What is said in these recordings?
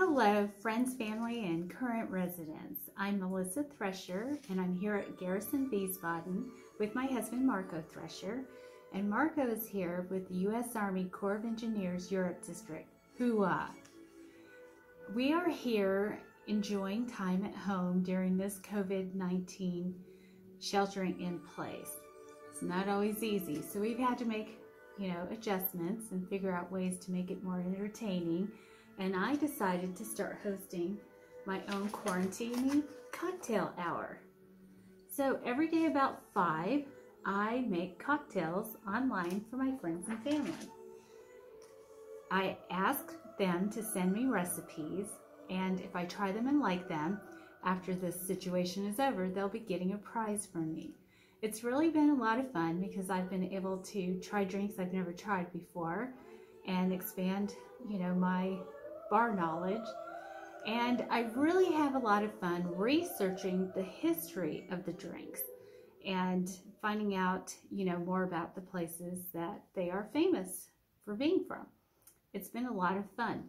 Hello, friends, family, and current residents. I'm Melissa Thresher, and I'm here at Garrison Wiesbaden with my husband, Marco Thresher. And Marco is here with the U.S. Army Corps of Engineers Europe District, HUA. We are here enjoying time at home during this COVID-19 sheltering in place. It's not always easy, so we've had to make, adjustments and figure out ways to make it more entertaining. And I decided to start hosting my own quarantine cocktail hour. So every day about 5, I make cocktails online for my friends and family. I ask them to send me recipes, and if I try them and like them, after this situation is over, they'll be getting a prize from me. It's really been a lot of fun because I've been able to try drinks I've never tried before and expand, my bar knowledge. And I really have a lot of fun researching the history of the drinks and finding out, more about the places that they are famous for being from. It's been a lot of fun.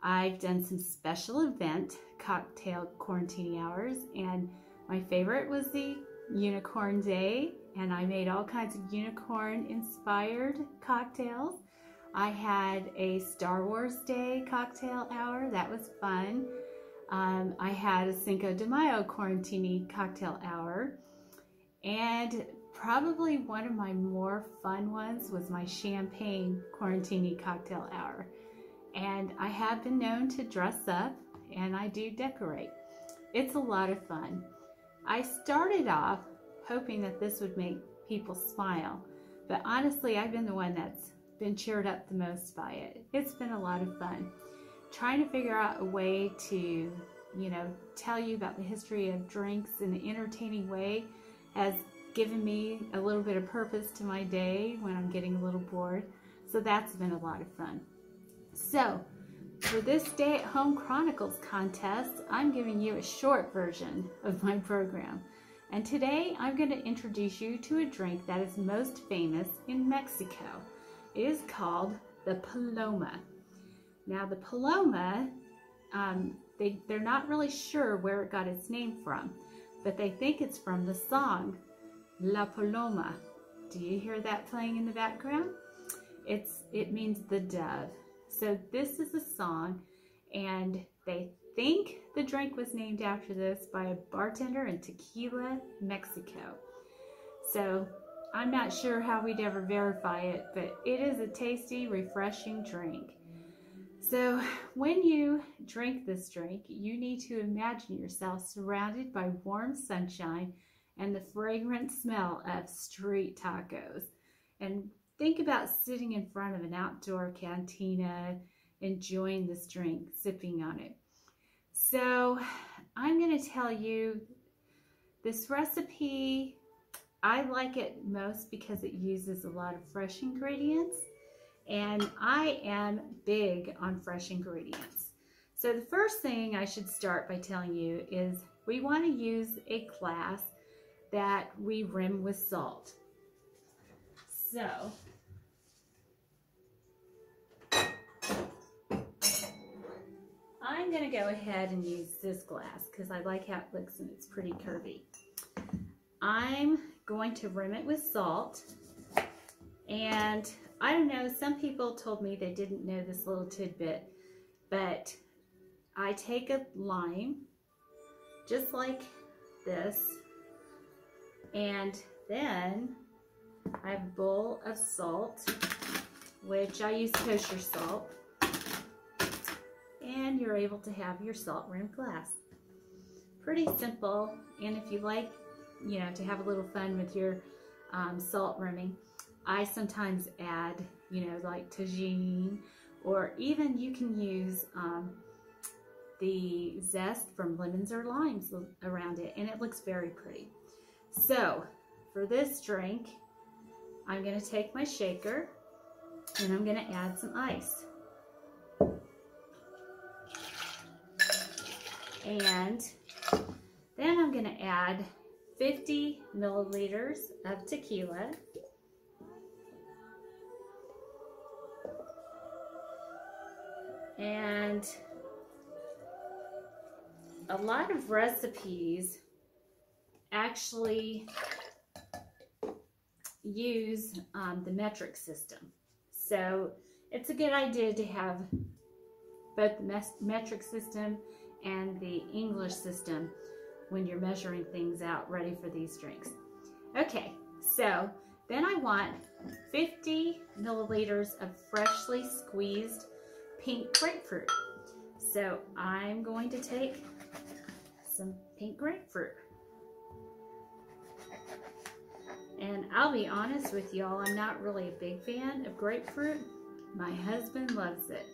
I've done some special event cocktail quarantine hours, and my favorite was the Unicorn Day, and I made all kinds of unicorn-inspired cocktails. I had a Star Wars Day cocktail hour. That was fun. I had a Cinco de Mayo quarantini cocktail hour. And probably one of my more fun ones was my champagne quarantini cocktail hour. And I have been known to dress up, and I do decorate. It's a lot of fun. I started off hoping that this would make people smile, but honestly, I've been the one that's been cheered up the most by it. It's been a lot of fun. Trying to figure out a way to, tell you about the history of drinks in an entertaining way has given me a little bit of purpose to my day when I'm getting a little bored. So that's been a lot of fun. So for this Stay at Home Chronicles contest, I'm giving you a short version of my program. And today I'm going to introduce you to a drink that is most famous in Mexico. It is called the Paloma. Now the Paloma, they're not really sure where it got its name from, but they think it's from the song, La Paloma. Do you hear that playing in the background? It means the dove. So this is a song, and they think the drink was named after this by a bartender in Tequila, Mexico. So I'm not sure how we'd ever verify it, but it is a tasty, refreshing drink. So when you drink this drink, you need to imagine yourself surrounded by warm sunshine and the fragrant smell of street tacos. And think about sitting in front of an outdoor cantina, enjoying this drink, sipping on it. So I'm going to tell you this recipe. I like it most because it uses a lot of fresh ingredients, and I am big on fresh ingredients. So the first thing I should start by telling you is we want to use a glass that we rim with salt. So I'm going to go ahead and use this glass because I like how it looks and it's pretty curvy. I'm going to rim it with salt, and I don't know, some people told me they didn't know this little tidbit, but I take a lime just like this, and then I have a bowl of salt, which I use kosher salt, and you're able to have your salt rim glass. Pretty simple, and if you like to have a little fun with your salt rimming, I sometimes add, like tagine, or even you can use the zest from lemons or limes around it, and it looks very pretty. So for this drink, I'm going to take my shaker and I'm going to add some ice. And then I'm going to add 50 milliliters of tequila. And a lot of recipes actually use the metric system. So it's a good idea to have both the metric system and the English system when you're measuring things out ready for these drinks. Okay, so then I want 50 milliliters of freshly squeezed pink grapefruit. So I'm going to take some pink grapefruit. And I'll be honest with y'all, I'm not really a big fan of grapefruit. My husband loves it.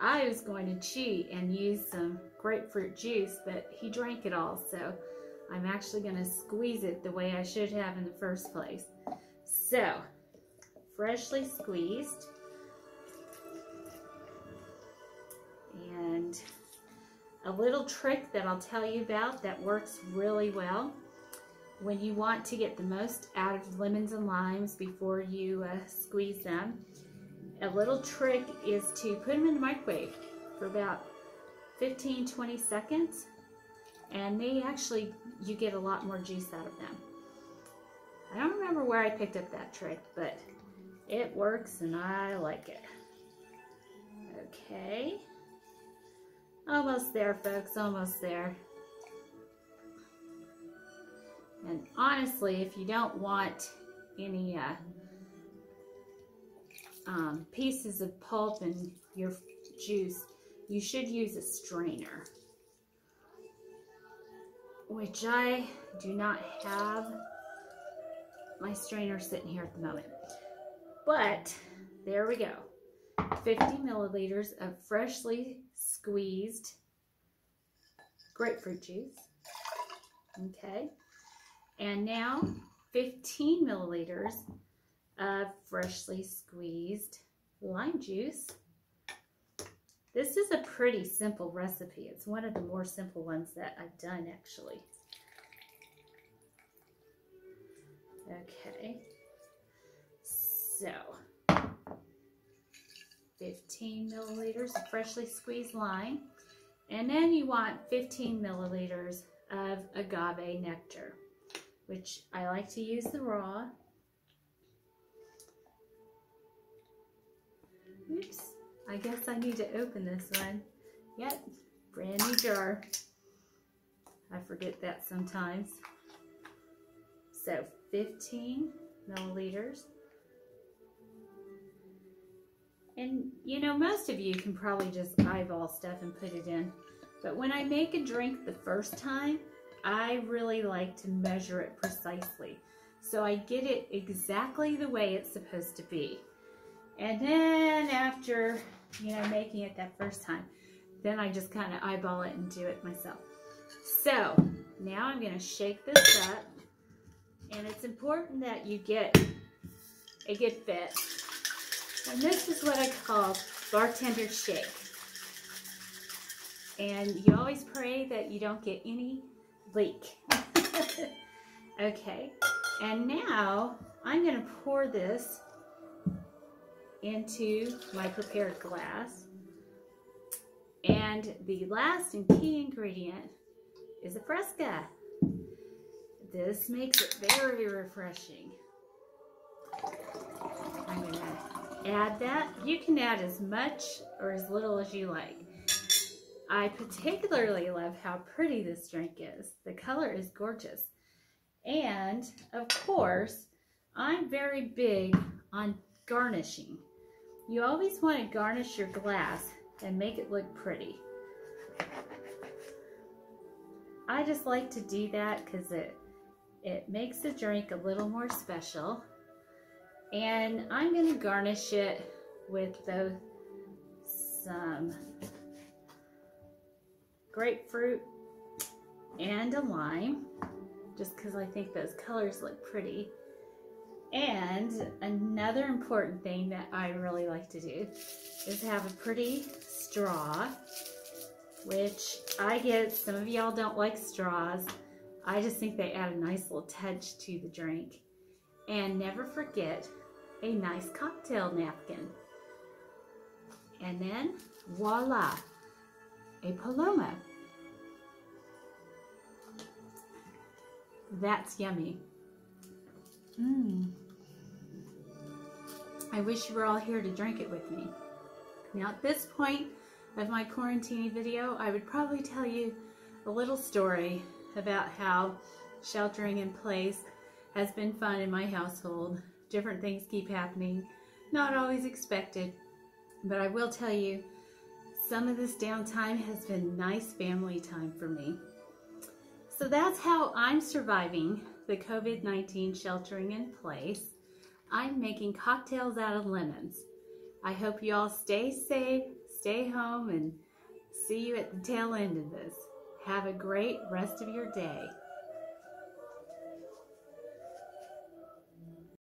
I was going to cheat and use some grapefruit juice, but he drank it all, so I'm actually going to squeeze it the way I should have in the first place. So, freshly squeezed. And a little trick that I'll tell you about that works really well when you want to get the most out of lemons and limes before you squeeze them. A little trick is to put them in the microwave for about 15-20 seconds, and they actually, you get a lot more juice out of them. I don't remember where I picked up that trick, but it works and I like it. Okay, almost there folks, almost there. And honestly, if you don't want any pieces of pulp in your juice, you should use a strainer, which I do not have my strainer sitting here at the moment. But there we go, 50 milliliters of freshly squeezed grapefruit juice. Okay, and now 15 milliliters of freshly squeezed lime juice. This is a pretty simple recipe. It's one of the more simple ones that I've done actually. Okay, so 15 milliliters of freshly squeezed lime, and then you want 15 milliliters of agave nectar, which I like to use the raw. Oops, I guess I need to open this one. Yep, brand new jar. I forget that sometimes. So 15 milliliters. And you know, most of you can probably just eyeball stuff and put it in. But when I make a drink the first time, I really like to measure it precisely. So I get it exactly the way it's supposed to be. And then after, you know, making it that first time, then I just kind of eyeball it and do it myself. So now I'm going to shake this up, and it's important that you get a good fit. And this is what I call bartender shake. And you always pray that you don't get any leak. Okay, and now I'm going to pour this into my prepared glass. And the last and key ingredient is a fresca. This makes it very refreshing. I'm going to add that. You can add as much or as little as you like. I particularly love how pretty this drink is. The color is gorgeous. And of course, I'm very big on garnishing. You always want to garnish your glass and make it look pretty. I just like to do that because it makes the drink a little more special. And I'm going to garnish it with both some grapefruit and a lime, just because I think those colors look pretty. And another important thing that I really like to do is have a pretty straw, which I get some of y'all don't like straws. I just think they add a nice little touch to the drink. And never forget a nice cocktail napkin. And then voila, a paloma. That's yummy. Mmm. I wish you were all here to drink it with me. Now at this point of my quarantine video, I would probably tell you a little story about how sheltering in place has been fun in my household. Different things keep happening, not always expected, but I will tell you some of this downtime has been nice family time for me. So that's how I'm surviving the COVID-19 sheltering in place. I'm making cocktails out of lemons. I hope you all stay safe, stay home, and see you at the tail end of this. Have a great rest of your day.